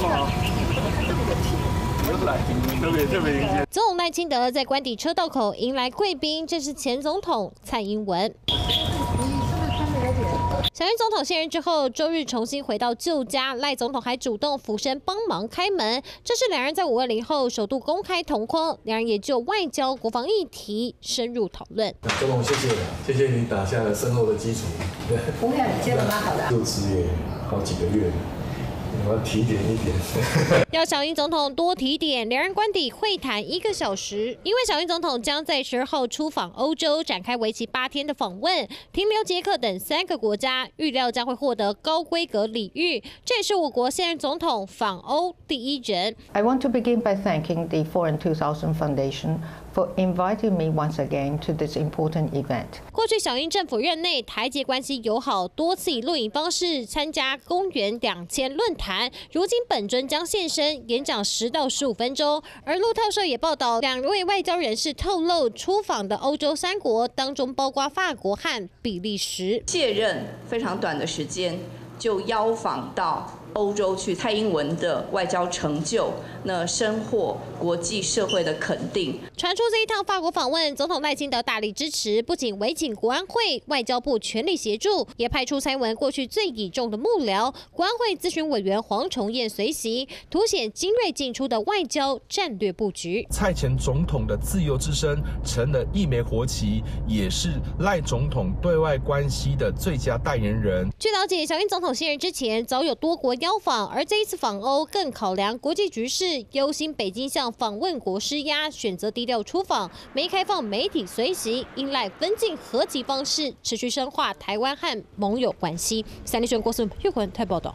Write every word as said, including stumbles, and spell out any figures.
总统好，特别特别迎接。总统赖清德在官邸车道口迎来贵宾，这是前总统蔡英文。 小英总统卸任之后，周日重新回到旧家，赖总统还主动俯身帮忙开门。这是两人在五二零后首度公开同框，两人也就外交、国防议题深入讨论。总统，谢谢你，谢谢你打下了深厚的基础。我们俩接的蛮好的，就职也好几个月。 我要提点一点，要小英总统多提点。两人官邸会谈一个小时，因为小英总统将在十号出访欧洲，展开为期八天的访问，停留捷克等三个国家，预料将会获得高规格礼遇。这也是我国现任总统访欧第一人。I want to begin by thanking the Foreign two thousand Foundation for inviting me once again to this important event. 过去小英政府任内，台捷关系友好，多次以录影方式参加公元两千论坛。 如今本尊将现身演讲十到十五分钟，而路透社也报道，两位外交人士透露，出访的欧洲三国当中包括法国和比利时。卸任非常短的时间就邀访到欧洲去，蔡英文的外交成就那深获国际社会的肯定。传出这一趟法国访问，总统赖清德大力支持，不仅委请国安会、外交部全力协助，也派出蔡英文过去最倚重的幕僚国安会咨询委员黄重彦随行，凸显精锐进出的外交战略布局。蔡前总统的自由之声成了一枚国旗，也是赖总统对外关系的最佳代言人。据了解，小英总统卸任之前，早有多国 邀访，而这一次访欧更考量国际局势，忧心北京向访问国施压，选择低调出访，没开放媒体随行，依赖分进合集方式，持续深化台湾和盟友关系。三立新闻郭思玉、玉环台报道。